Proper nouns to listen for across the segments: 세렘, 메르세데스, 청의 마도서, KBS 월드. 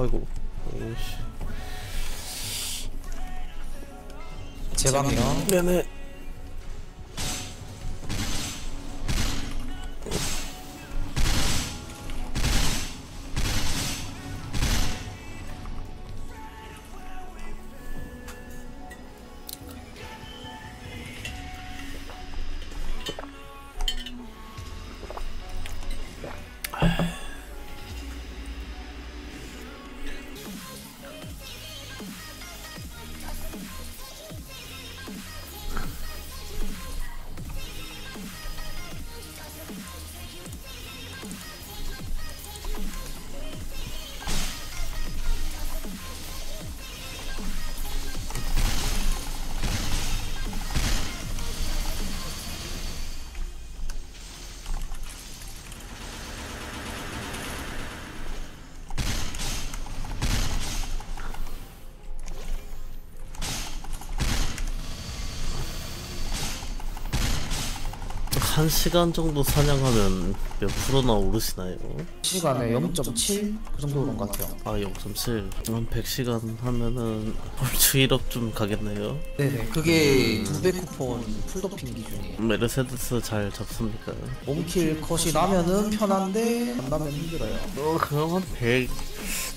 아이고. 오씨. 제방이요. 네네. 한 시간 정도 사냥하면 몇 프로나 오르시나요? 시간에 0.7? 그 정도 오른 것 같아요. 아 0.7? 한 100시간 하면은 얼추 1업 좀 가겠네요? 네네, 그게 2배 쿠폰 풀도핑 기준이에요. 메르세데스 잘 잡습니까? 몸킬 컷이 나면은 편한데 안 나면 힘들어요. 그럼 한 100...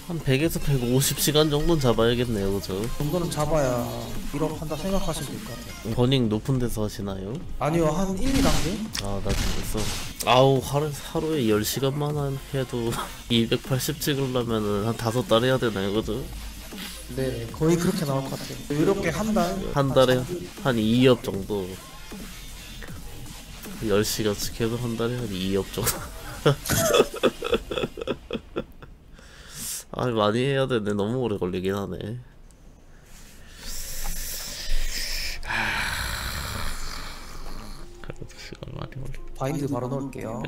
한 100에서 150시간 정도는 잡아야겠네요, 그죠? 이거는 잡아야 1억 한다 생각하시면 될 것 같아요. 버닝 높은 데서 하시나요? 아니요, 한 1, 2단계? 아, 나 죽겠어. 아우, 하루에 10시간만 해도 280 찍으려면은 한 5달 해야 되나요, 그죠? 네, 거의 그렇게 나올 것 같아요. 이렇게 한 달? 한 달에 한 2업 정도. 10시간씩 해도 한 달에 한 2업 정도. 아 많이 해야 되네. 너무 오래 걸리긴 하네. 그래도 시간 많이 걸려. 바인드 바로 넣을게요.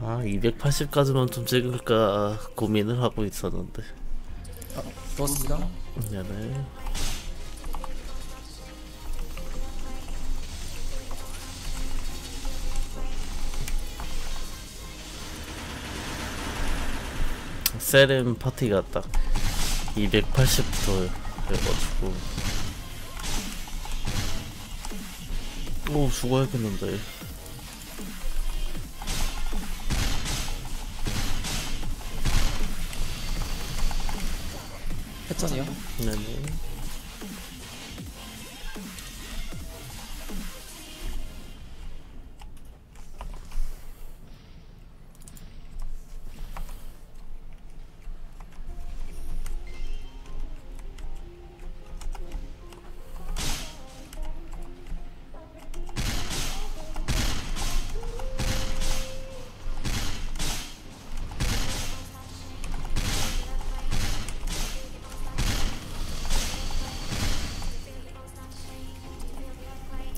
아 280까지만 좀 찍을까 고민을 하고 있었는데. 아 넣었습니다. 네네. 세렘 파티가 딱 280부터 해가지고 오 죽어야겠는데. 패턴이요? 네네.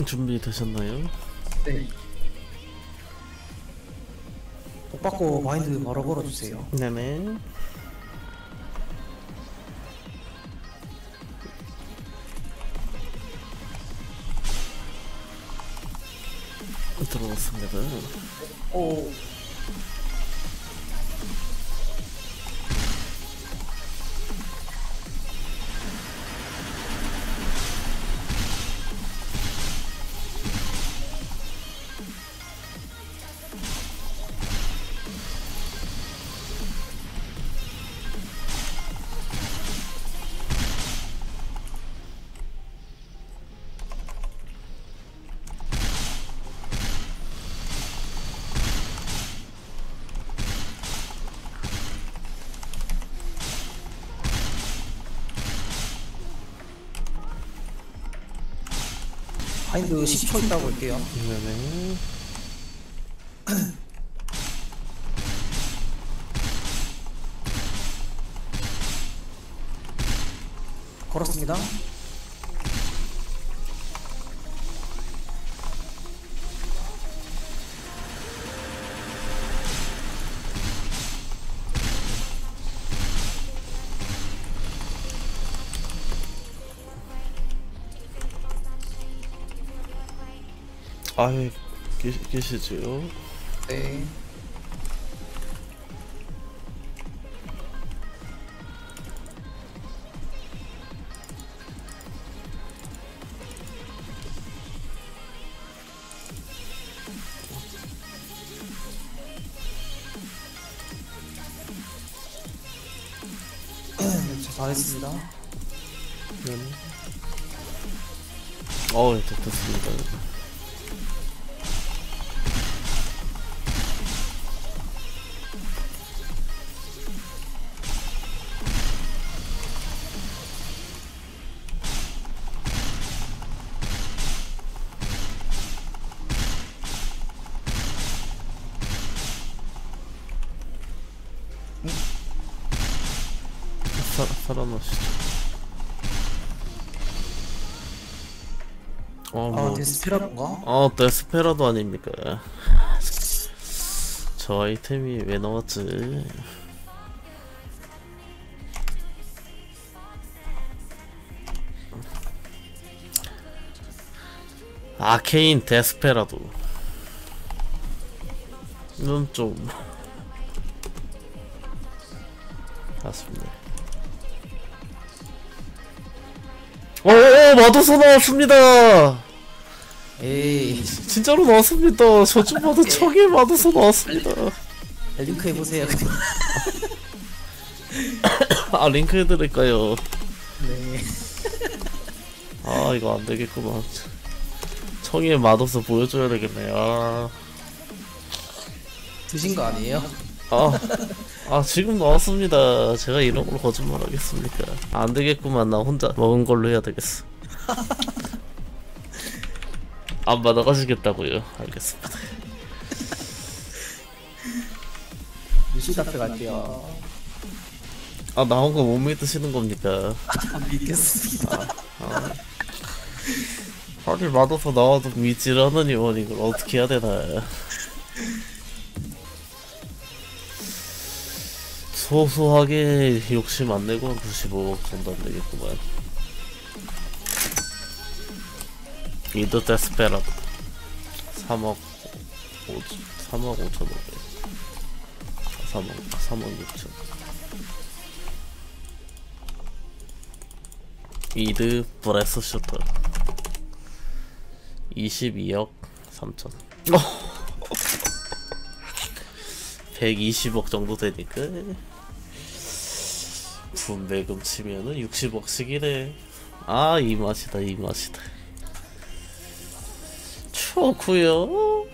준비되셨나요? 네. 복 받고 마인드 바로 걸어주세요. 네네. 들어왔습니다. 오. 바인드 10초 있다 볼게요. 네네. 걸었습니다. 아유, 계시지요? 네. 다 했습니다. 네. 어우, 됐습니다. 아, 데스페라던가? 데스페라도 아닙니까? 저 아이템이 왜 나왔지? 아케인 데스페라도 이건 좀 아쉽네. 마도서 나왔습니다. 에이, 진짜로 나왔습니다. 저주받은 청의 마도서 나왔습니다. 링크 해보세요. 아, 링크 해드릴까요? 네. 아, 이거 안 되겠구만. 청의 마도서 보여줘야 되겠네. 아, 드신 거 아니에요? 지금 나왔습니다. 제가 이런 걸로 거짓말 하겠습니까? 안 되겠구만. 나 혼자 먹은 걸로 해야 되겠어. 안 받아가시겠다고요? 알겠습니다. 뉴스 카페 갈게요. 아, 나온 거 못 믿으시는 겁니까? 안 믿겠습니다. 아니, 마도서 나와도 믿지라는 이원, 이걸 어떻게 해야 되나. 소소하게 욕심 안 내고 한 95억 정도 안 되겠구만. 이도 데스페라도 3억 5천 3억 5천 5백 3억 6천. 이드 브레스 슈터 22억 3천. 120억 정도 되니까 분배금 치면은 60억씩이래. 아, 이 맛이다, 이 맛이다. 좋구요.